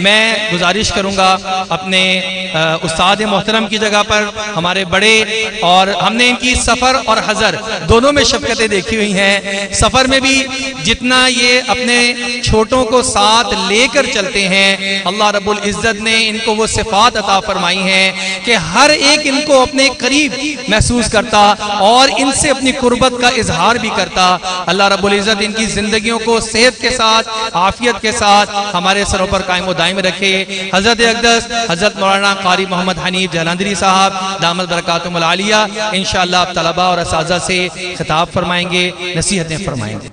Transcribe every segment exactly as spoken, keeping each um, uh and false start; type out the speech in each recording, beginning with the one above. मैं गुजारिश करूंगा अपने उस्ताद मोहतरम की जगह पर हमारे बड़े, और हमने इनकी सफ़र और हज़र दोनों में शफकतें देखी हुई हैं। सफ़र में भी जितना ये अपने छोटों को साथ लेकर चलते हैं, अल्लाह रब्बुल इज़्ज़त ने इनको वो सिफ़ात अता फरमाई हैं कि हर एक इनको अपने करीब महसूस करता और इनसे अपनी कुर्बत का इजहार भी करता। अल्लाह रब्बुल इज़्ज़त इनकी ज़िंदगियों को सेहत के साथ, आफियत के साथ हमारे सरों पर कायम दायम रखे। हजरत अकदस हजरत मौलाना कारी मोहम्मद हनीफ जालंधरी साहब दामद बरकातुहुल आलिया इंशाअल्लाह आप तलबा और असाजा से खिताब फरमाएंगे, नसीहतें फरमाएंगे।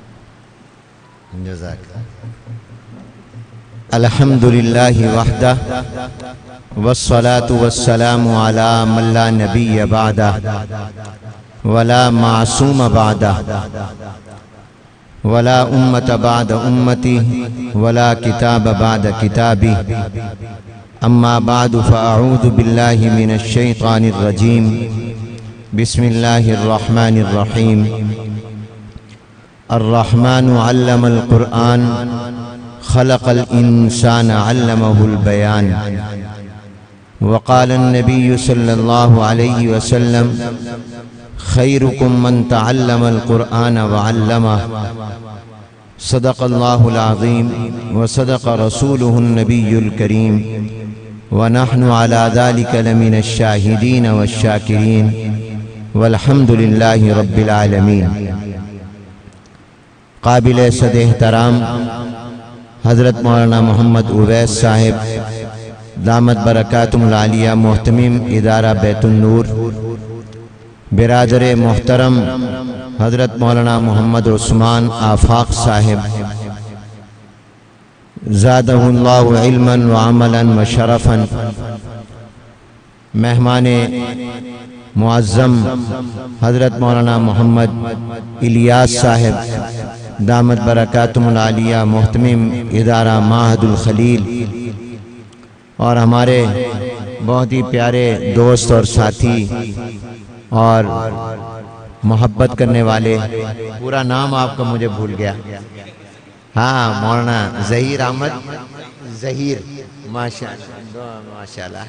अल्हम्दुलिल्लाहि वहदा वस्सलातु वस्सलामु अला मन ला नबिय्य बअदा वला मासूम बअदा वला उम्मत बाद उम्मती वला किताब बाद किताबी अम्मा बाद फ़अऊज़ु बिल्लाहि मिनश्शैतानिर्रजीम बिस्मिल्लाहिर्रहमानिर्रहीम अर्रहमानु अल्लमल कुरान खलक़ल इंसान अल्लमहुल बयान वक़ाल नबी सल्लल्लाहु अलैहि वसल्लम खैरुकुम मन तअल्लमल कुरान वअल्लमह सदक़ल्लाहुल अज़ीम व सदक़ रसूलुहुन नबियुल करीम व नहनु अला ज़ालिका लमिनश शाहिदीन वश्शाकिरीन वल्हम्दुलिल्लाहि रब्बिल आलमीन। काबिल सद एहतराम हज़रत मौलाना मोहम्मद उवैस साहिब दामत बरकातुहुल आलिया मोहतमिम इदारा बैतुल नूर, बिरादर मोहतरम हज़रत मौलाना मुहम्मद उस्मान आफ़ाक़ साहिब ज़ादहुल्लाहु इल्मन व अमलन व शरफ़न, मेहमाने मुअज़्ज़म हज़रत मौलाना मुहम्मद इलियास साहिब दामत बरकातुहुल आलिया मोहतमिम इदारा माहदुल खलील, और हमारे बहुत ही प्यारे दोस्त और साथी और मोहब्बत करने वाले, पूरा नाम आपका मुझे भूल गया, हाँ मौलाना ज़हीर अहमद, ज़हीर माशाल्लाह माशाल्लाह,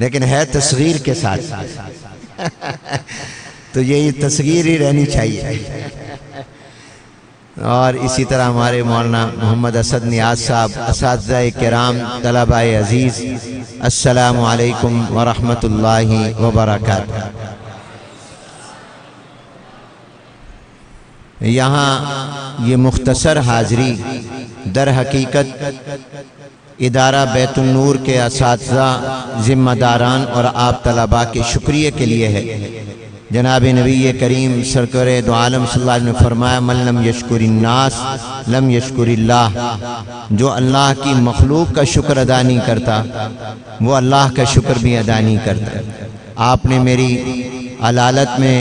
लेकिन है तस्गीर के साथ तो यही तस्गीर ही रहनी चाहिए। और इसी तरह हमारे मौलाना मोहम्मद असद नियाज़ साहब, असातिज़ाए किराम, तलबाए अज़ीज़, अस्सलामु अलैकुम व रहमतुल्लाहि व बरकातुहू। यहाँ ये मुख्तसर हाज़री दर हकीकत इदारा बैतुल नूर के असातिज़ा, ज़िम्मेदारान और आप तलबा के शुक्रिया के लिए है। जनाब नबी करीम सरकार दो आलम सल्लल्लाहु अलैहि वसल्लम ने फरमाया मन लम यश्कुरिन्नास लम यश्कुरिल्लाह, जो अल्लाह की मखलूक का शुक्र अदा नहीं करता वो अल्लाह का शुक्र भी अदा नहीं करता। आपने मेरी अलालत में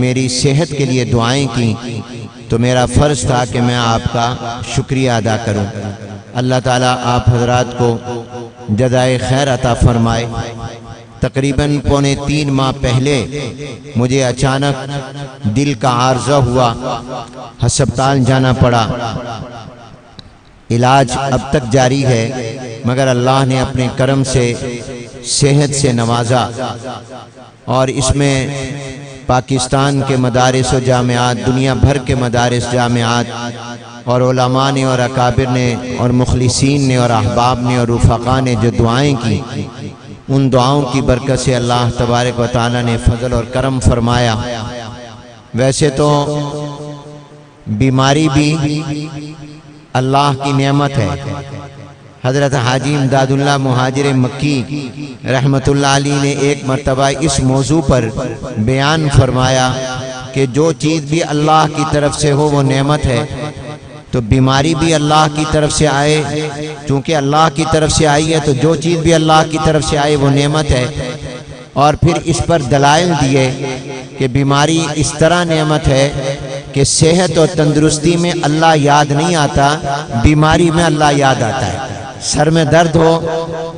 मेरी सेहत के लिए दुआएं की तो मेरा फ़र्ज़ था कि मैं आपका शुक्रिया अदा करूं। अल्लाह ताला आप हजरात को जज़ाए खैर अता फरमाए। तकरीबन पौने तीन माह पहले मुझे अचानक दिल का आर्जा हुआ, हस्पताल जाना पड़ा। इलाज अब तक जारी है मगर अल्लाह ने अपने करम से सेहत से नवाजा, और इसमें पाकिस्तान के मदारिस व जामियात, दुनिया भर के मदारिस जामियात और उलमा ने और अकाबिर ने और मुखलिसीन ने और अहबाब ने और रफ़क़ा ने जो दुआएं की, उन दुआओं की बरकत से अल्लाह तबारक व तआला ने फजल और करम फरमाया। वैसे तो बीमारी भी अल्लाह की नेमत है। हज़रत हाजी इमदादुल्लाह मुहाजिर मक्की रहमतुल्लाह अलैह ने एक मरतबा इस मौजू पर बयान फरमाया कि जो चीज़ भी अल्लाह की तरफ से हो वो नेमत है, तो बीमारी भी अल्लाह की तरफ से आए, चूँकि अल्लाह की तरफ से आई है तो जो चीज़ भी अल्लाह की तरफ से आए वो नेमत है। और फिर इस पर दलाइल दिए कि बीमारी इस तरह नेमत है कि सेहत और तंदुरुस्ती में अल्लाह याद नहीं आता, बीमारी में अल्लाह याद आता है। सर में दर्द हो,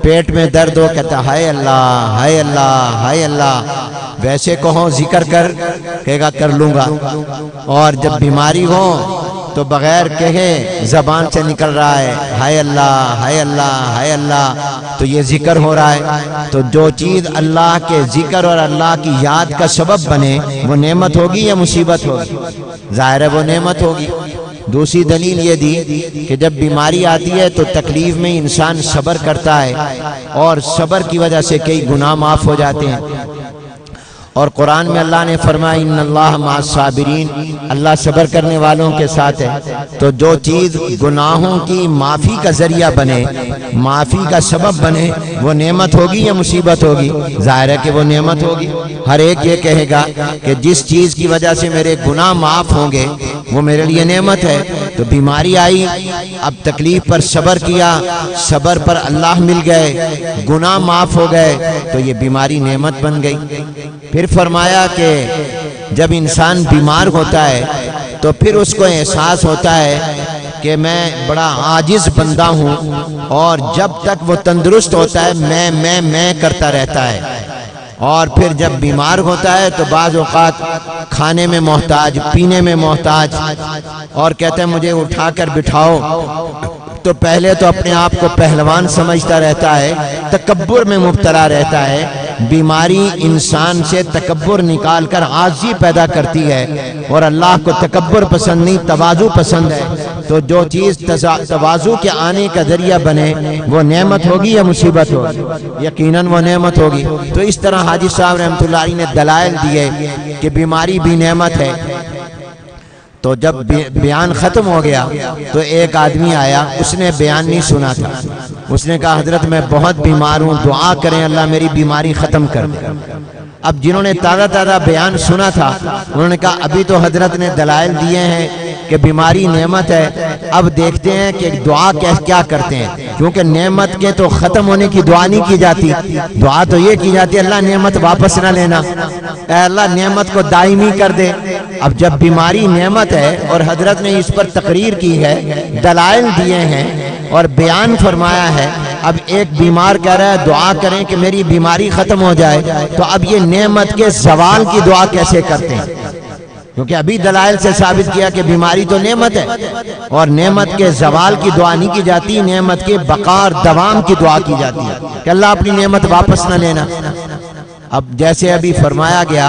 पेट में दर्द हो, कहता हाय अल्लाह हाय अल्लाह हाय अल्लाह, वैसे कहो जिक्र कर, कहेगा कर लूँगा। और जब बीमारी हो तो बगैर कहे जबान से निकल रहा है हाय अल्लाह हाय अल्लाह हाय अल्लाह, तो ये जिक्र हो रहा है। तो जो चीज़ अल्लाह के जिक्र और अल्लाह की याद का सबब बने वो नेमत होगी या मुसीबत होगी? ज़ाहिर है वो नेमत होगी। दूसरी दलील ये दी कि जब बीमारी आती है तो तकलीफ में इंसान सब्र करता है और सब्र की वजह से कई गुनाह माफ़ हो जाते हैं। और कुरान में अल्लाह ने फरमाया इन्नल्लाह मास्साबिरीन, अल्लाह सब्र करने वालों के साथ है। तो जो चीज़ गुनाहों की माफ़ी का जरिया बने, माफ़ी का सबब बने, वो नेमत होगी या मुसीबत होगी? ज़ाहिर है कि वो नेमत होगी। हर एक ये कहेगा कि जिस चीज़ की वजह से मेरे गुनाह माफ़ होंगे वो मेरे लिए नेमत है। तो बीमारी आई, अब तकलीफ पर सब्र किया, सब्र पर अल्लाह मिल गए, गुनाह माफ़ हो गए, तो ये बीमारी नेमत बन गई। फिर फरमाया कि जब इंसान बीमार होता है तो फिर उसको एहसास होता है कि मैं बड़ा आजिज़ बंदा हूँ, और जब तक वो तंदुरुस्त होता है मैं मैं मैं करता रहता है। और फिर जब बीमार होता है तो बाज़ औक़ात खाने में मोहताज, पीने में मोहताज, और कहते हैं मुझे उठा कर बिठाओ, तो पहले तो अपने आप को पहलवान समझता रहता है, तकब्बुर में मुब्तला रहता है। बीमारी इंसान से तकब्बुर निकाल कर आजी पैदा करती है, और अल्लाह को तकब्बुर पसंद नहीं तवाज़ु पसंद है। तो जो चीज़ तवाज़ु के आने का जरिया बने वो नेमत होगी या मुसीबत होगी? यकीनन वो नेमत होगी। तो इस तरह हाजी साहब रहमतुल्लाह अलैह ने दलाइल दिए कि बीमारी भी नेमत है। तो जब बयान ख़त्म हो गया तो एक आदमी आया, उसने बयान नहीं सुना था। उसने कहा हजरत मैं बहुत बीमार हूँ, दुआ करें अल्लाह मेरी बीमारी ख़त्म कर दे। अब जिन्होंने ताज़ा ताज़ा बयान सुना था उन्होंने कहा अभी तो हजरत ने दलाइल दिए हैं कि बीमारी नेमत है, अब देखते हैं कि दुआ क्या क्या करते हैं, क्योंकि नेमत के तो ख़त्म होने की दुआ नहीं की जाती। दुआ तो ये की जाती है अल्लाह नेमत वापस ना लेना, अल्लाह नेमत को दायमी कर दे। अब जब बीमारी नेमत है और हजरत ने इस पर तकरीर की है, दलाइल दिए हैं और बयान फरमाया है, अब एक बीमार कह रहा है दुआ करें कि मेरी बीमारी ख़त्म हो जाए, तो अब ये नेमत के सवाल की दुआ कैसे करते हैं? क्योंकि अभी दलाइल से साबित किया कि बीमारी तो नेमत है, और नेमत के जवाल की दुआ नहीं की जाती, नेमत के बकार दवाम की दुआ की जाती है कि अल्लाह अपनी नेमत वापस ना लेना। अब जैसे अभी फरमाया गया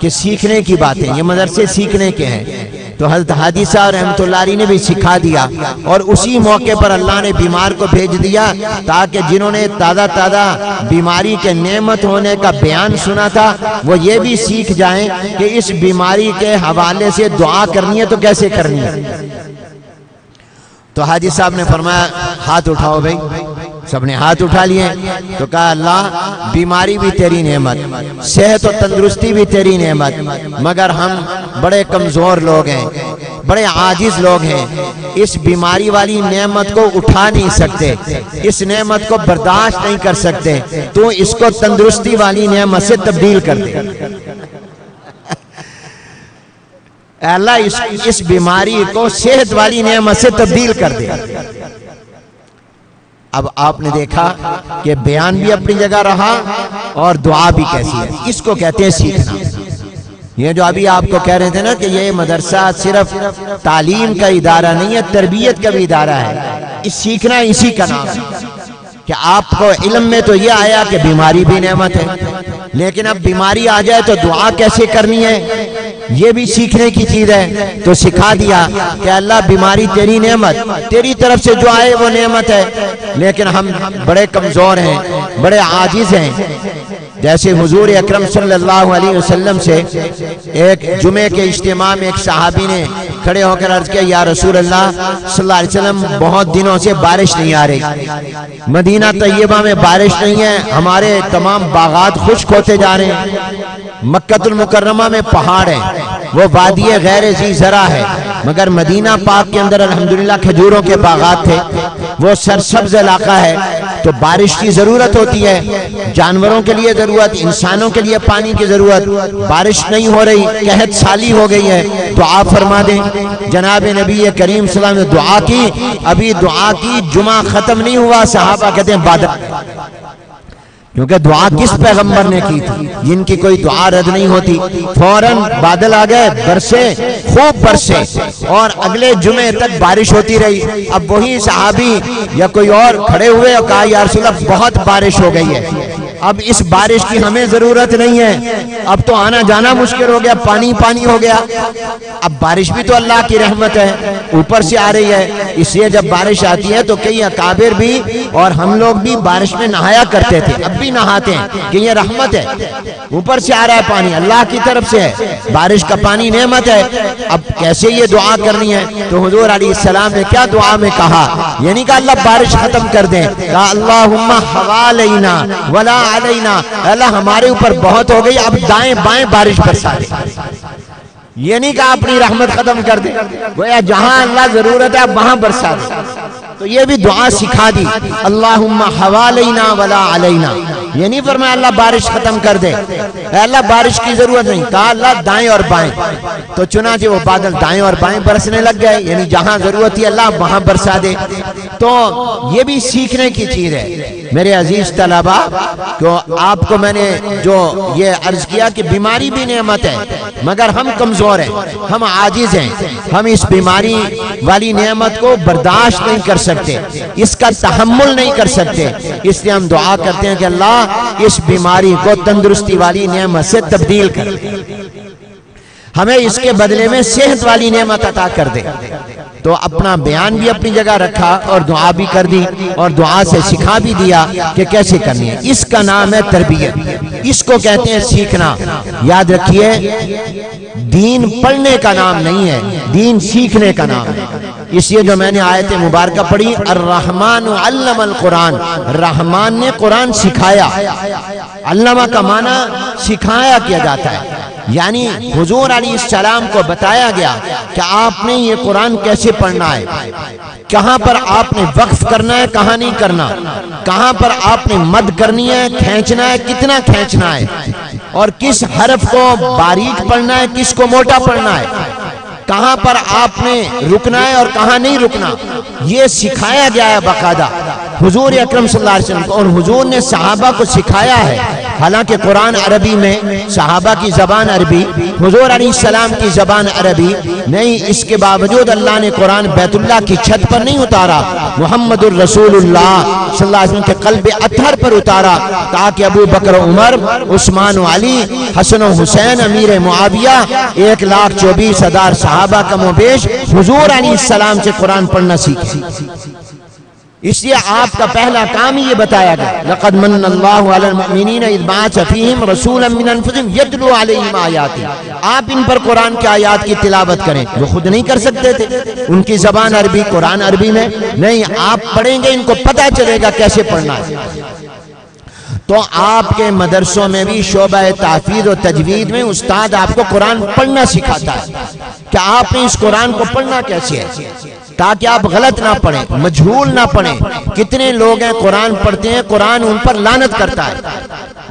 कि सीखने की बातें, ये मदरसे सीखने के हैं, तो हज़रत हाजी साहब रहमतुल्लाह अलैह ने भी सिखा दिया, और उसी मौके पर अल्लाह ने बीमार को भेज दिया ताकि जिन्होंने ताज़ा ताज़ा बीमारी के नेमत होने का बयान सुना था वो ये भी सीख जाएं कि इस बीमारी के हवाले से दुआ करनी है तो कैसे करनी है। तो हाजी साहब ने फरमाया हाथ उठाओ भाई, सबने हाथ उठा लिए। तो कहा अल्लाह बीमारी भी तेरी नेमत, सेहत और तंदुरुस्ती भी तेरी नेमत, मगर हम बड़े कमज़ोर लोग हैं, बड़े आजिज़ लोग हैं, इस बीमारी वाली नेमत को उठा नहीं सकते, इस नेमत को बर्दाश्त नहीं कर सकते, तो इसको तंदुरुस्ती वाली नेमत से तब्दील कर दे। अल्लाह इस, इस बीमारी को सेहत वाली नेमत से तब्दील कर दे। अब आपने देखा कि बयान भी अपनी जगह रहा और दुआ भी कैसी है, इसको कहते हैं सीखना। ये जो अभी आपको कह रहे थे ना कि ये मदरसा सिर्फ तालीम का इदारा नहीं है, तरबियत का भी इदारा है, इस सीखना इसी का नाम है। कि आपको इल्म में तो ये आया कि बीमारी भी नेमत है, लेकिन अब बीमारी आ जाए तो दुआ कैसे करनी है ये भी सीखने की चीज़ है। तो सिखा दिया कि अल्लाह बीमारी तेरी नेमत, तेरी तरफ से जो आए वो नेमत है, लेकिन हम बड़े कमज़ोर हैं, बड़े आजिज़ हैं। जैसे हुजूर अकरम सल्लल्लाहु अलैहि वसल्लम से एक जुमे के इज्तिमा में एक सहाबी ने खड़े होकर अर्ज किया या रसूल अल्लाह सल्लल्लाहु अलैहि वसल्लम, बहुत दिनों से बारिश नहीं आ रही, मदीना तैयबा में बारिश नहीं है, हमारे तमाम बागात खुश्क होते जा रहे हैं, मक्कतुल मुकर्रमा में पहाड़ है, वो वादी गैर जी जरा है, मगर मदीना पाक के अंदर अल्हम्दुलिल्लाह खजूरों के बागात थे, वो सरसब्ज इलाका है, तो बारिश की ज़रूरत होती है, जानवरों के लिए ज़रूरत, इंसानों के लिए पानी की ज़रूरत, बारिश नहीं हो रही, कहत साली हो गई है, तो आप फरमा दें। जनाब नबी करीम सल्लल्लाहु अलैहि वसल्लम ने दुआ की, अभी दुआ की, जुमा ख़त्म नहीं हुआ, सहाबा कहते हैं बादल क्योंकि दुआ किस पैगंबर ने की थी जिनकी कोई दुआ रद्द नहीं होती। फौरन बादल आ गए, बरसे, खूब बरसे और अगले जुमे तक बारिश होती रही। अब वही सहाबी या कोई और खड़े हुए और कहा या रसूल अल्लाह बहुत बारिश हो गई है, अब इस बारिश की हमें जरूरत नहीं है, अब तो आना जाना मुश्किल हो गया, पानी पानी हो गया। अब बारिश भी तो अल्लाह की रहमत है, ऊपर से आ रही है, इसलिए जब बारिश आती है तो कई अकाबिर भी और हम लोग भी बारिश में नहाया करते थे, अब भी नहाते हैं कि ये रहमत है, ऊपर से आ रहा है पानी, अल्लाह की तरफ से है, बारिश का पानी नेमत है। अब कैसे ये दुआ करनी है? तो हुजूर अलैहिस्सलाम ने क्या दुआ में कहा, यानी कहा अल्लाह बारिश खत्म कर दे, कहा अल्लाहुम्मा हवालैना वला अलैना, अल्लाह हमारे ऊपर बहुत हो गई, अब दाएं बाएं बारिश बरसा दे। ये नहीं कहा अपनी रहमत खत्म कर दे, गोया जहां अल्लाह जरूरत है अब वहां बरसा दे। तो ये भी दुआ सिखा दी, अल्लाहुम्मा हवालैना वला अलैना। ये नहीं फरमाया अल्लाह बारिश खत्म कर दे, अल्लाह बारिश की जरूरत नहीं, कहा अल्लाह दाएं और बाएं। तो चुनांचे वो बादल दाएं और बाएं बरसने लग गए, यानी जहां जरूरत है अल्लाह वहां बरसा दे। तो ये भी सीखने की चीज है मेरे अजीज तलबा। तो आपको मैंने जो ये अर्ज किया कि बीमारी भी नेमत है, मगर हम कमजोर हैं, हम आजिज हैं, हम इस बीमारी वाली नेमत को बर्दाश्त नहीं कर सकते, इसका तहम्मुल नहीं कर सकते, इसलिए हम दुआ करते हैं कि अल्लाह इस बीमारी को तंदुरुस्ती वाली नेमत से तब्दील कर दे, हमें इसके बदले में सेहत वाली नेमत अता कर दे। तो अपना बयान भी अपनी जगह रखा और दुआ भी कर दी और दुआ से सिखा भी दिया कि कैसे करनी है। इसका नाम है तरबियत, इसको कहते हैं सीखना। याद रखिए, दीन पढ़ने का नाम नहीं है, दीन सीखने का नाम है। इसलिए जो मैंने आयत मुबारक पढ़ी, अर्रहमान अल्लमल कुरान, रहमान ने कुरान सिखाया। अल्लमा का माना सिखाया किया जाता है, यानी हुजूर अलैहिस्सलाम को बताया गया कि आपने ये कुरान कैसे पढ़ना है, कहाँ पर आपने वक्फ करना है, कहाँ नहीं करना, कहाँ पर आपने मद करनी है, खींचना है, कितना खींचना है, और किस हरफ को बारीक पढ़ना है, किसको मोटा पढ़ना है, कहाँ पर आपने रुकना है और कहाँ नहीं रुकना, ये सिखाया गया है बाकायदा हुजूर अकरम सल्लल्लाहु अलैहि वसल्लम को, और हुजूर ने सहाबा को सिखाया है। हालांकि कुरान अरबी में, सहाबा की जबान अरबी, हुजूर अलैहिस्सलाम की जबान अरबी नहीं, इसके बावजूद अल्लाह ने कुरान बैतुल्लाह की छत पर नहीं उतारा, मुहम्मदुर रसूलुल्लाह सल्लल्लाहु अलैहि वसल्लम के कल्ब अतहर पर उतारा, ताकि अबू बकर, उमर, उस्मान, अली, हसन, हुसैन, अमीर मुआविया, एक लाख चौबीस हजार सहाबा का मोहबेश हुजूर अलैहिस्सलाम से कुरान पढ़ना सीखे। इसलिए आपका पहला काम ये बताया गया, लक़द मन्नल्लाहु अलल मुमिनीन इज़ बाअस फ़ीहिम रसूलन मिन अनफ़ुसिहिम यतलू अलैहिम आयाति। आप इन पर कुरान की आयात की तिलावत करें, वो खुद नहीं कर सकते थे, उनकी जबान अरबी, कुरान अरबी में नहीं, आप पढ़ेंगे, इनको पता चलेगा कैसे पढ़ना है। तो आपके मदरसों में भी शोबा ताफीज और तजवीद में उस्ताद आपको कुरान पढ़ना सिखाता है कि आपने इस कुरान को पढ़ना कैसे है, ताकि आप गलत ना पढ़ें, मजहूल ना पढ़ें। कितने लोग हैं कुरान पढ़ते हैं, कुरान उन पर लानत करता है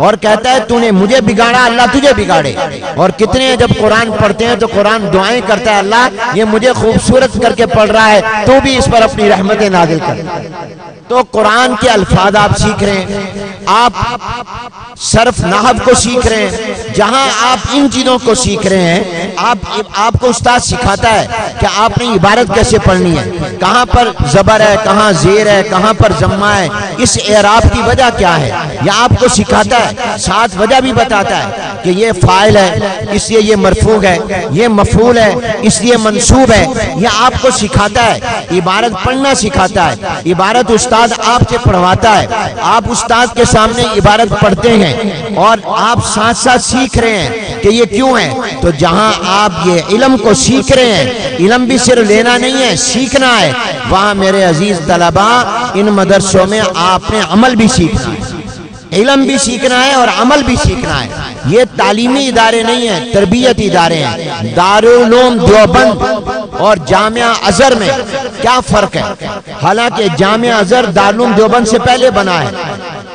और कहता है तूने मुझे बिगाड़ा, अल्लाह तुझे बिगाड़े। और कितने हैं जब कुरान पढ़ते हैं तो कुरान दुआएं करता है, अल्लाह ये मुझे खूबसूरत करके पढ़ रहा है, तू भी इस पर अपनी रहमतें नाज़िल कर। तो कुरान के अल्फाज आप सीख रहे हैं, आप सर्फ नाहव को सीख रहे हैं, जहां आप इन चीजों को सीख रहे हैं, आप आपको उस्ताद सिखाता है कि आपने इबारत कैसे पढ़नी है, कहां पर जबर है, कहां जेर है, कहां पर जम्मा है, इस एराब की वजह क्या है, यह आपको सिखाता है। साथ वजह भी बताता है कि ये फाइल है इसलिए ये मरफू है, ये मफूल है इसलिए मंसूब है, यह आपको सिखाता है। इबारत पढ़ना सिखाता है, इबारत उस्ताद आपसे पढ़वाता है, आप उस्ताद के सामने इबारत पढ़ते हैं और आप साथ साथ सीख रहे हैं कि ये क्यों है। तो जहां आप ये इलम को सीख रहे हैं, इलम भी सिर्फ लेना नहीं है, सीखना है, वहां मेरे अजीज तलबा इन मदरसों में आपने अमल भी सीखना है, इलम भी सीखना है और अमल भी सीखना है। ये तालीमी इदारे नहीं है, तरबियत इदारे हैं। दारुल उलूम देवबंद और जामिया अजहर में क्या फर्क है? हालांकि जामिया अजहर दारुल उलूम देवबंद से पहले बना है,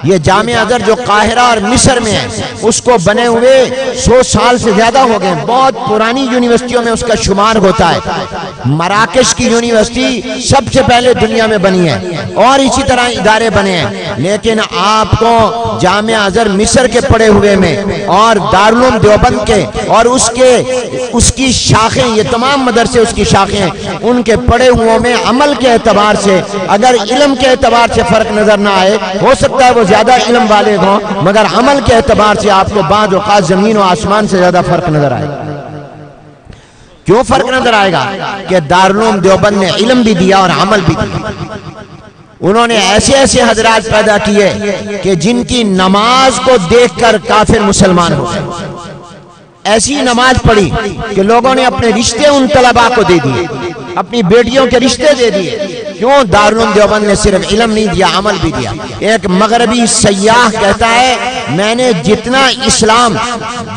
ये जामिया अज़हर जो काहिरा और मिस्र में है उसको बने हुए सौ साल से ज्यादा हो गए, बहुत पुरानी यूनिवर्सिटियों में उसका शुमार होता है। मराकश की यूनिवर्सिटी सबसे पहले दुनिया में बनी है और इसी तरह इदारे बने हैं, लेकिन आपको जामिया अज़हर मिस्र के पड़े हुए में और दारुल उलूम देवबंद के और उसके उसकी शाखें, ये तमाम मदरसे उसकी शाखें, उनके पड़े हुओं में अमल के एतबार से अगर इल्म के एतबार से फर्क नजर ना आए, हो सकता है वो ज्यादा इल्म वाले हों, मगर अमल के एतबार से आपको बाद औकात जमीन और आसमान से ज्यादा फर्क नजर आएगा। क्यों फर्क नजर आएगा? कि दारुल उलूम देवबंद ने इल्म भी दिया और अमल भी दिया। उन्होंने ऐसे ऐसे हजरात पैदा किए कि जिनकी नमाज को देखकर काफिर मुसलमान हो गए। ऐसी नमाज पढ़ी कि लोगों ने अपने रिश्ते उन तलबा को दे दिए, अपनी बेटियों के रिश्ते दे दिए। क्यों? दारुल उलूम देवबंद ने सिर्फ इल्म नहीं दिया, अमल भी दिया। एक मगरबी सयाह कहता है, मैंने जितना इस्लाम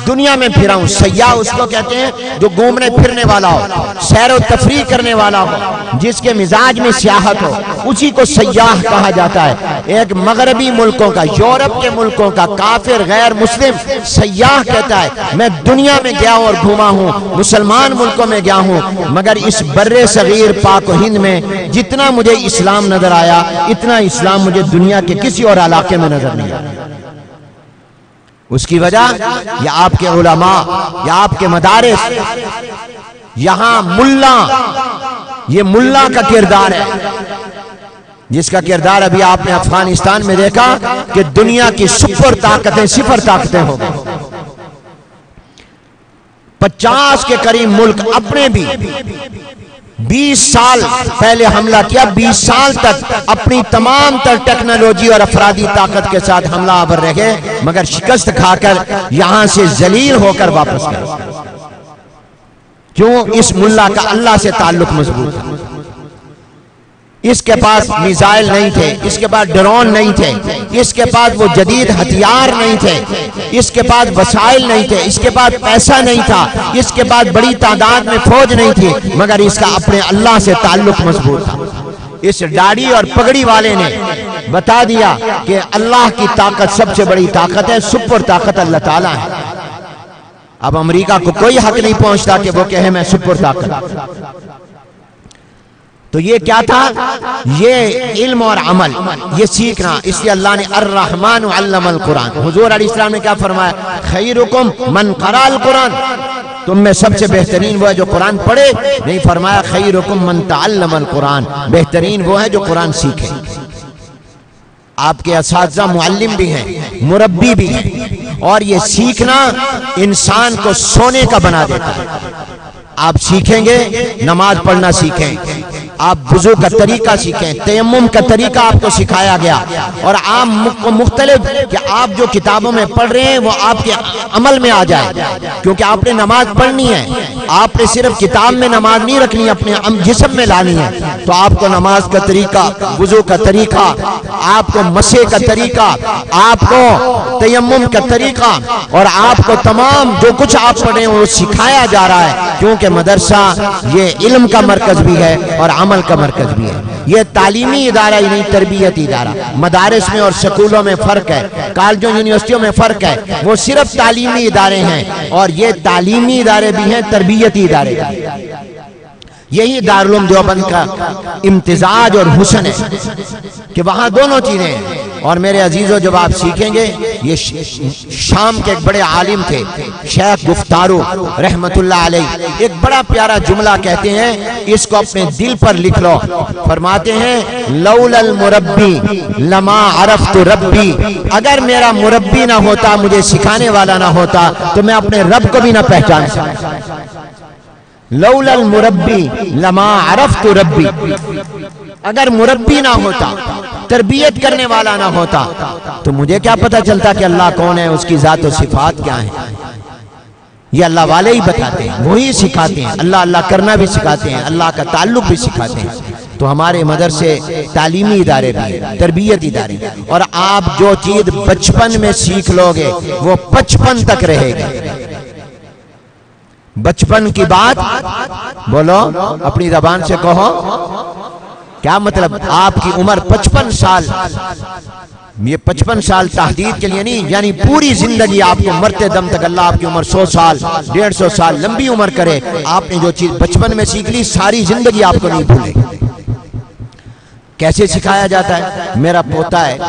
दुनिया में फिरा हूं, सयाह उसको कहते हैं जो घूमने फिरने वाला हो, सैर और तफरी करने वाला हो, जिसके मिजाज में सियाहत हो, उसी को सयाह कहा जाता है। एक मगरबी मुल्कों का, यूरोप के मुल्कों का काफिर गैर मुस्लिम सयाह कहता है, मैं दुनिया में गया और घूमा हूँ, मुसलमान मुल्कों में गया हूँ, मगर इस बर्रे सगीर पाक हिंद में जितना मुझे इस्लाम नजर आया, इतना इस्लाम मुझे दुनिया के किसी और इलाके में नजर नहीं आया। उसकी वजह या आपके उलमा, या आपके मदारिस, यहां मुल्ला, ये मुल्ला का किरदार है, जिसका किरदार अभी आपने अफगानिस्तान में देखा कि दुनिया की सुपर ताकतें सिफर ताकतें हो गई। पचास के करीब मुल्क अपने भी बीस साल पहले हमला किया, बीस साल तक अपनी तमाम तर टेक्नोलॉजी और अफराधी ताकत के साथ हमला आवर रह गए, मगर शिकस्त खाकर यहां से जलील होकर वापस गए। क्यों? इस मुल्ला का अल्लाह से ताल्लुक मजबूत था। इसके पास मिसाइल नहीं थे, इसके पास ड्रोन नहीं थे, इसके पास वो जदीद हथियार नहीं थे, इसके पास वसाइल नहीं थे, इसके पास पैसा नहीं था, इसके पास बड़ी तादाद में फौज नहीं थी, मगर इसका अपने अल्लाह से ताल्लुक मजबूत था। इस दाढ़ी और पगड़ी वाले ने बता दिया कि अल्लाह की ताकत सबसे बड़ी ताकत है, सुपर ताकत अल्लाह ताला है। अब अमरीका को कोई हक नहीं पहुंचता कि वो कहे मैं सुपर ताकत। तो ये क्या था? ये इल्म और अमल, ये सीखना। इसलिए अल्लाह ने अर्रहमान अल्लमल कुरान, हुजूर अलैहि सलाम ने क्या फरमाया? खैरुकुम मन क़राल कुरान, तुम में सबसे बेहतरीन वो है जो कुरान पढ़े। नहीं फरमाया खैरुकुम मन तअल्लमल कुरान, बेहतरीन वो है जो कुरान सीखे। आपके असातिज़ा मुअल्लिम भी हैं, मुरब्बी भी हैं, और ये सीखना इंसान को सोने का बना देता है। आप सीखेंगे, नमाज पढ़ना सीखें, आप वुज़ू का तरीका सीखें, तयम्मुम का तरीका आपको सिखाया गया, और आप मुख्तलिफ कि आप जो किताबों में पढ़ रहे हैं वो आपके अमल में आ जाए, क्योंकि आपने नमाज पढ़नी है, आपने सिर्फ किताब में नमाज नहीं रखनी, अपने जिस्म में लानी है। तो आपको नमाज का तरीका, वुज़ू का तरीका, आपको मसे का तरीका, आपको तयम्मुम का तरीका, और आपको तमाम जो कुछ आप पढ़े वो सिखाया जा रहा है, क्योंकि मदरसा ये इल्म का मरकज भी है और अमल का मरकज भी है। ये तालीमी इदारा ही नहीं, तरबियती इदारा। मदारिस में और स्कूलों में फर्क है, कॉलेजों यूनिवर्सिटियों में फर्क है, वो सिर्फ तालीमी इदारे हैं, और ये तालीमी इदारे भी हैं, तरबियती इदारे भी। यही दारुल उलूम देवबंद का इम्तिजाज और हुसन है कि वहाँ दोनों चीज़ें हैं। और मेरे अजीजों, जब आप सीखेंगे, ये शाम के एक बड़े आलिम थे शेख गुफ्तारू रहमतुल्लाह अलैह, एक बड़ा प्यारा जुमला कहते हैं, इसको अपने दिल पर लिख लो। फरमाते हैं, लौलल मुरब्बी लमा अरफ्तु रब्बी, अगर मेरा मुरब्बी ना होता, मुझे सिखाने वाला ना होता, तो मैं अपने रब को भी ना पहचान सकता। लौलल मुरब्बी लमा अरफ्तु रब्बी, अगर मुरब्बी ना होता, तरबियत करने वाला ना होता, तो मुझे क्या पता चलता कि अल्लाह कौन है, उसकी जात और सिफात क्या है। ये अल्लाह वाले ही बताते हैं, वही सिखाते हैं, अल्लाह अल्लाह करना भी सिखाते हैं, अल्लाह का ताल्लुक भी सिखाते हैं। तो हमारे मदरसे तालीमी इदारे भी, तरबियत इदारे, और आप जो चीज बचपन में सीख लोगे वो बचपन तक रहेगी। बचपन की बात बोलो, अपनी जबान से कहो, क्या मतलब? आपकी उम्र पचपन साल ये पचपन साल तहदीद के लिए नहीं, यानी पूरी जिंदगी आपको मरते दम तक अल्लाह आपकी उम्र सौ साल डेढ़ सौ साल लंबी उम्र करे। आपने जो चीज बचपन में सीख ली सारी जिंदगी आपको नहीं भूलेगी। कैसे सिखाया जाता है? मेरा पोता है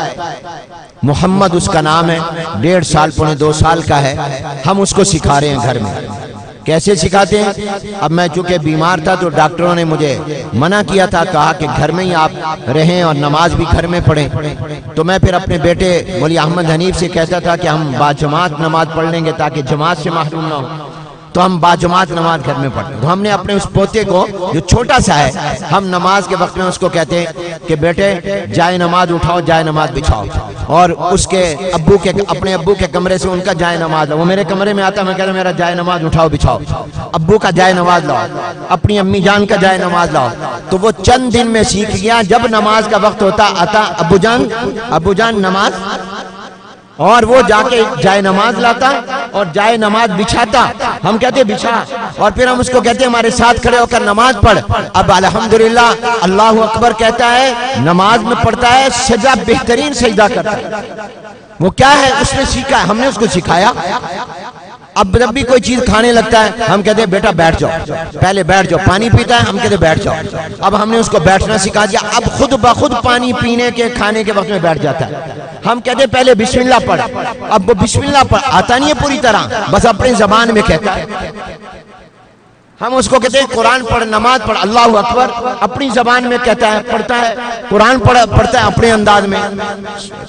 मोहम्मद, उसका नाम है, डेढ़ साल पौने दो साल का है, हम उसको सिखा रहे हैं घर में। कैसे सिखाते हैं? अब मैं चूंकि बीमार था तो डॉक्टरों ने मुझे मना किया था, कहा कि घर में ही आप रहें और नमाज भी घर में पढ़ें। तो मैं फिर अपने बेटे मौलाना अहमद हनीफ से कहता था कि हम बाजमात नमाज पढ़ लेंगे ताकि जमात से महरूम ना हो, तो हम बाजमात नमाज घर में पढ़ते। तो हमने अपने उस पोते को जो छोटा सा है, हम नमाज के वक्त में उसको कहते हैं कि बेटे जाए नमाज उठाओ, जाए नमाज बिछाओ। और उसके अब्बू के अपने अब्बू के कमरे से उनका जाए नमाज, वो मेरे कमरे में आता, मैं कहता मेरा जाए नमाज उठाओ बिछाओ, अब्बू का जाए नमाज लाओ, अपनी अम्मी जान का जाए नमाज लाओ। तो वो चंद दिन में सीख गया। जब नमाज का वक्त होता आता अबू जान अबू जान नमाज, और वो जाके जाए नमाज लाता और जाए नमाज बिछाता। हम कहते बिछा, और फिर हम उसको कहते हमारे साथ खड़े होकर नमाज पढ़। अब अल्हम्दुलिल्लाह अल्लाहू अकबर कहता है, नमाज में पढ़ता है, सजा बेहतरीन सजदा करता है। वो क्या है? उसने सीखा, हमने उसको सिखाया। अब जब भी कोई चीज खाने लगता है हम कहते हैं बेटा बैठ जाओ, पहले बैठ जाओ। पानी पीता है हम कहते बैठ जाओ। अब हमने उसको बैठना सिखा दिया, अब खुद ब खुद पानी पीने के खाने के वक्त में बैठ जाता है। हम कहते पहले बिस्मिल्लाह पढ़, अब वो बिस्मिल्लाह पढ़ आता नहीं है पूरी तरह, बस अपनी जबान में कहता है। हम उसको कहते हैं कुरान पढ़, नमाज पढ़, अल्लाह अकबर, अपनी जबान में कहता है, पढ़ता है, कुरान पढ़ पढ़ता है अपने अंदाज में।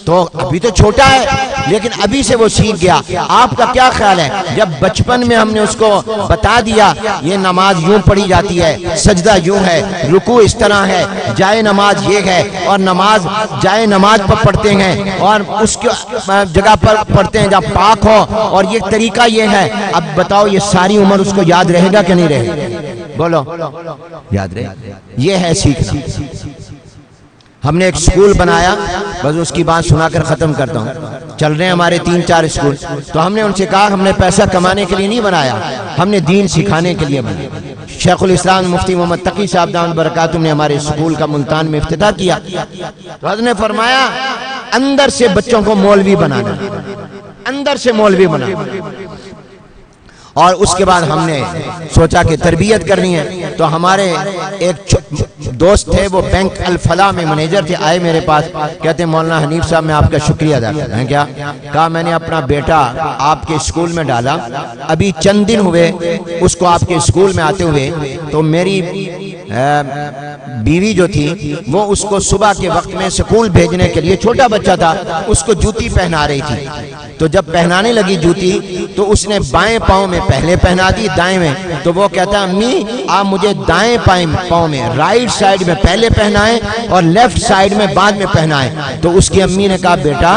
तो अभी तो छोटा है लेकिन अभी से वो सीख गया। आपका क्या ख्याल है? जब बचपन में हमने उसको बता दिया ये नमाज यूं पढ़ी जाती है, सजदा यूं है, रुकू इस तरह है, जाए नमाज ये है, और नमाज जाए नमाज पर पढ़ते हैं और उसके जगह पर पढ़ते हैं जब पाक हो, और ये तरीका ये है। अब बताओ ये सारी उम्र उसको याद रहेगा कि नहीं रहेगा? बोलो, याद रहे। ये है सीखना। हमने एक स्कूल बनाया, बस उसकी बात सुनाकर खत्म करता हूँ। चल रहे हैं हमारे तीन चार स्कूल। तो हमने उनसे कहा हमने पैसा कमाने के लिए नहीं बनाया, हमने दीन सिखाने के लिए बनाया। शेखुल इस्लाम मुफ्ती मोहम्मद तकी साहब दान बरकातुम ने हमारे स्कूल का मुल्तान में इफ्तिताह किया। तो उसने फरमाया अंदर से बच्चों को मौलवी बनाना, अंदर से मौलवी बनाना। और उसके बाद हमने सोचा कि तरबियत करनी है। तो हमारे एक दोस्त थे, वो बैंक अल्फला में मैनेजर थे, आए मेरे पास, कहते मौलाना हनीफ साहब मैं आपका शुक्रिया अदा करता हूं। क्या कहा? मैंने अपना बेटा आपके स्कूल में डाला, अभी चंद दिन हुए उसको आपके स्कूल में आते हुए। तो मेरी बीवी जो थी वो उसको सुबह के वक्त में स्कूल भेजने के लिए, छोटा बच्चा था, उसको जूती पहना रही थी। तो जब पहनाने लगी जूती तो उसने बाएं पाँव में पहले पहना दी, दाएं में। तो वो कहता अम्मी आप मुझे दाएं पाँव में, राइट साइड में पहले पहनाएं और लेफ्ट साइड में बाद में पहनाएं। तो उसकी अम्मी ने कहा बेटा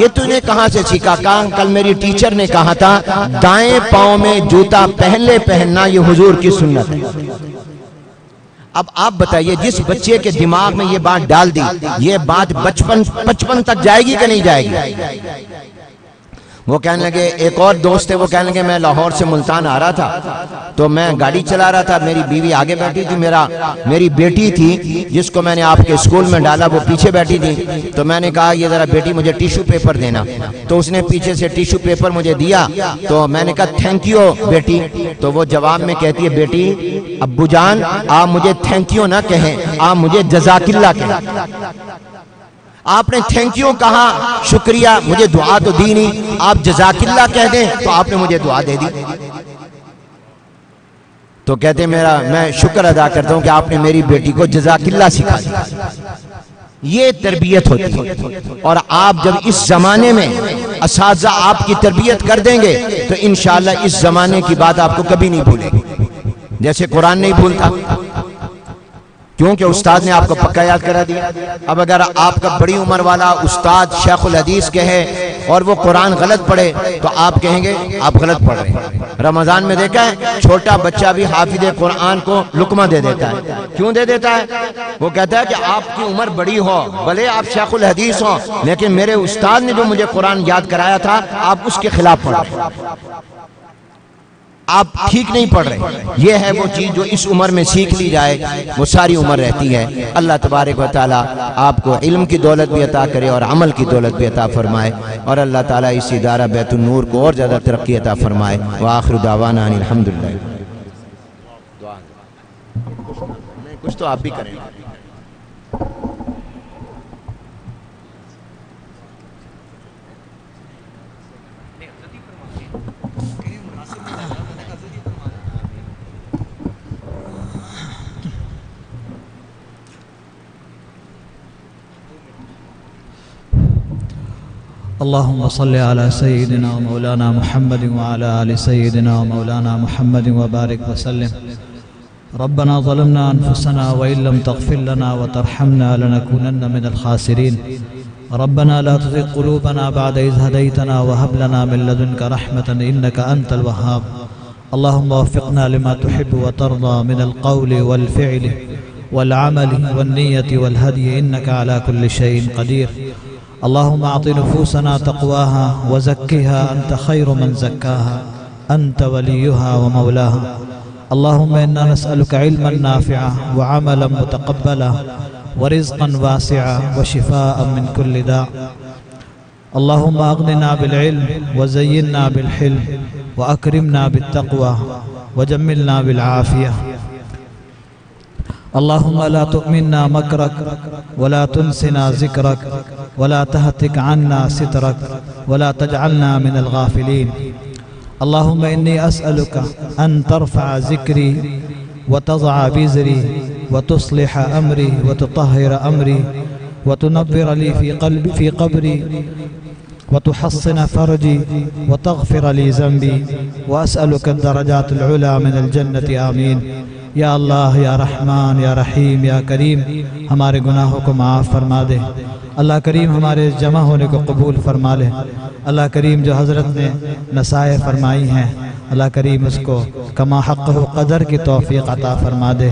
ये तूने कहाँ से सीखा? कहा कल मेरी टीचर ने कहा था दाएं पाँव में जूता पहले पहनना, ये हुजूर की सुन्नत है। अब आप बताइए जिस बच्चे के दिमाग में ये बात डाल दी, ये बात बचपन बचपन तक जाएगी कि नहीं जाएगी? वो कहने लगे, एक और दोस्त है वो कहने लगे मैं लाहौर से मुल्तान आ रहा था, तो मैं गाड़ी चला रहा था, मेरी बीवी आगे बैठी थी, मेरा मेरी बेटी थी जिसको मैंने आपके स्कूल में डाला वो पीछे बैठी थी। तो मैंने कहा ये जरा बेटी मुझे टिश्यू पेपर देना। तो उसने पीछे से टिश्यू पेपर मुझे दिया। तो मैंने कहा थैंक यू बेटी। तो वो जवाब में कहती है बेटी अब्बू जान आप मुझे थैंक यू ना कहें, आप मुझे जज़ाकिल्लाह कहें। आपने थैंक यू कहा, शुक्रिया, मुझे दुआ तो दी नहीं, आप जज़ाकिल्लाह कह दें तो आपने मुझे दुआ दे दी। तो कहते मेरा मैं शुक्र अदा करता हूं कि आपने मेरी बेटी को जज़ाकिल्लाह सिखा दिया। ये तरबियत होती है। और आप जब इस जमाने में असातिज़ा आपकी तरबियत कर देंगे तो इंशाअल्लाह इस जमाने की बात आपको कभी नहीं भूलेगी, जैसे कुरान नहीं भूलता, क्योंकि उस्ताद ने आपको पक्का याद करा दिया। अब अगर आपका बड़ी उम्र वाला उस्ताद शेखुल हदीस के है और वो कुरान गलत पढ़े तो आप कहेंगे आप गलत पढ़ रहे हैं। रमजान में देखा है छोटा बच्चा भी हाफिज कुरान को लुकमा दे देता है। क्यों दे देता है? वो कहता है कि आपकी उम्र बड़ी हो, भले आप शेखुल हदीस हो, लेकिन मेरे उस्ताद ने जो मुझे कुरान याद कराया था आप उसके खिलाफ पढ़ रहे हैं। आप ठीक नहीं पढ़ रहे। यह है वो चीज़ जो इस उम्र में सीख ली जाए वो सारी उम्र रहती है। अल्लाह तबारक व ताला आपको इल्म की दौलत भी अता करे और अमल की दौलत भी अता फरमाए और अल्लाह ताला इस इदारा बैतुल नूर को और ज़्यादा तरक्की अता फरमाए। व आखिर दावाना अनिल हम्दुलिल्लाह। कुछ तो आप भी करें। अल्लाहुम्मा सल्ली अला सय्यिदिना मौलाना मुहम्मद व अला आलि सय्यिदिना मौलाना मुहम्मद व बारिक व सल्लिम। रब्बना ज़लमना अनफुसना व इन लम तग़फिर लना व तरहमना लनकुनन्ना मिनल खासिरीन। रब्बना ला तुज़िग़ क़ुलूबना बअदा इज़ हदैतना व हब लना मिन लदुनका रहमतन इन्नका अंतल वह्हाब। अल्लाहुम्मा वफ़्फ़िक़ना लिमा तुहिब्बु व तर्दा मिनल क़ौलि वल फ़िअलि वल अमलि वन नियति वल हदयि इन्नका अला कुल्लि शैइन क़दीर। अल्लाहुम्मा आति नफूसना तक़वाहा व ज़क्किहा अंत ख़ैरु मन ज़क्काहा अंत वलियुहा व मौलाहा। अल्लाहुम्मा इन्ना नसअलुका इल्मन नाफ़िअन व अमलन मुतक़ब्बला व रिज़्क़न वासिअन व शिफ़ाअन मिन कुल्लि दा। अल्लाहुम्मा अग़निना बिल इल्म व ज़य्यिन्ना बिल हिल्म व अकरिमना बित तक़वा व जम्मिलना बिल आफ़िया। अल्लाहुम्मा ला तुमिन्ना मकरक वला तुनसिना ज़िक्रक वला तहतिक अन्ना सितरक वला तजअलना मिनल गाफ़िलीन। अल्लाहुम्मा इन्नी असअलुका अन तरफ़अ ज़िक्री व तज़अअ बिज़री व तुस्लिह अमरी व तुतहिर अमरी व तुनव्विर ली फ़ी क़ल्बी फ़ी क़ब्री व तुहस्सिन फ़रजी व तग़फ़िर ली ज़ंबी व असअलुका दरजातुल उला मिनल जन्नति आमीन। या अल्लाह, या रहमान, या रहीम, या करीम, हमारे गुनाहों को माफ़ फरमा दे। अल्लाह करीम हमारे जमा होने को कबूल फरमा ले। अल्लाह करीम जो हज़रत ने नसाए फरमाई हैं अल्लाह करीम उसको कमा हक़ व क़दर की तौफ़ीक़ अता फरमा दे।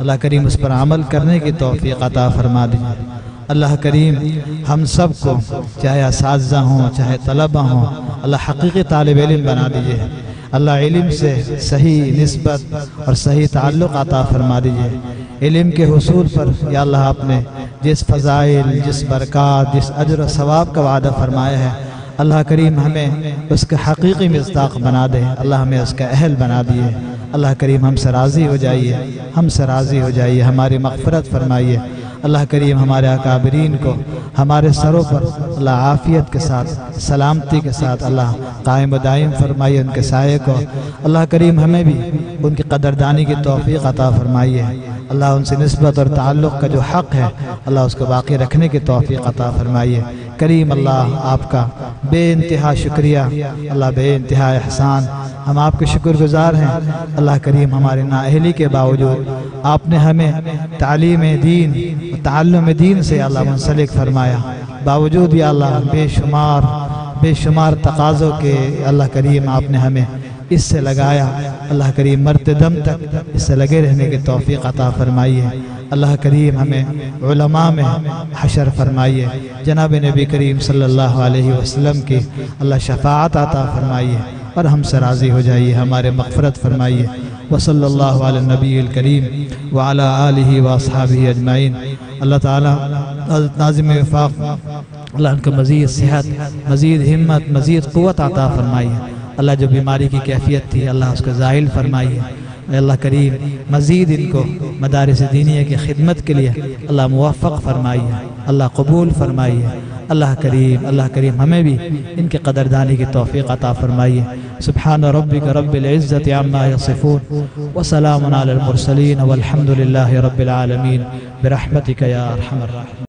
अल्लाह करीम उस पर अमल करने की तौफ़ीक़ अता फरमा दे। अल्लाह करीम हम सब को चाहे असातिज़ा हों चाहे तलबा हों अल्लाह हक़ीक़ी तालिब इल्म बना दीजिए। अल्लाह इल्म से सही निस्बत और सही ताल्लुक़ अता फरमा दीजिए। इल्म के हुसूल पर या अल्लाह आपने जिस फ़ज़ाइल जिस बरक़ात जिस अजर सवाब का वादा फरमाया है अल्लाह करीम हमें उसका हक़ीक़ी मिस्ताक़ बना दे। अल्लाह हमें उसका अहल बना दिए। अल्लाह करीम हमसे राज़ी हो जाइए, हमसे राज़ी हो जाइए, हमारी मग़फ़िरत फरमाइए। अल्लाह करीम हमारे अकाबरीन को हमारे सरों पर अल्लाह आफ़ियत के साथ सलामती के साथ अल्लाह कायम दायम फरमाइए। उनके साये को अल्लाह करीम हमें भी उनकी क़दरदानी की तौफ़ीक़ अता फरमाइए। अल्लाह उनसे निस्बत और ताल्लुक़ का जो हक़ है अल्लाह उसको बाक़ी रखने की तौफ़ीक़ अता फरमाइए। करीम अल्लाह आपका बेइंतहा शुक्रिया, अल्लाह बेइंतहा एहसान, हम आपके शुक्रगुज़ार हैं। अल्लाह करीम हमारे नाअहली के बावजूद आपने हमें तालीम दीन ताल्लुम दीन से अल्लाह मुंसलिक फरमाया। बावजूद या अल्लाह बेशुमार बेशुमार तकाज़ों के अल्लाह करीम आपने हमें इससे लगाया। अल्लाह करीम मरते दम तक इससे लगे रहने की तौफ़ीक़ अता फरमाइए। अल्लाह करीम हमें उलमा में हशर फरमाइए। जनाब नबी करीम सल्लल्लाहु अलैहि वसल्लम की अल्लाह शफ़ाअत अता फरमाइए और हमसे राज़ी हो जाइए, हमारे मग़फ़िरत फरमाइए। व सल्लल्लाहु अला नबील करीम व अला आलिहि व अस्हाबिहि अजमाइन। अल्लाह ताला हज़रत नाज़िम वफ़ाक़ अल्लाह उनको मज़ीद सेहत मज़ीद हिम्मत मज़ीद क़ुव्वत अता फरमाइए। अल्लाह जो बीमारी की कैफियत थी अल्लाह उसको ज़ाइल फरमाइए। अल्लाह करीम मज़ीद इनको मदारिस दीनिया की खिदमत के लिए अल्लाह मुवफ़्फ़क़ फरमाइए, अल्लाह कबूल फरमाइए। अल्लाह करीम अल्लाह करीम हमें भी इनके क़दरदानी की तौफ़ीक़ अता फरमाइए। सुब्हान रब्बिक रब्बिल इज़्ज़ति अम्मा यसिफून व सलामुन अलल मुरसलीन वल्हम्दुलिल्लाहि रब्बिल आलमीन बिरहमतिका या अरहमर राहिमीन।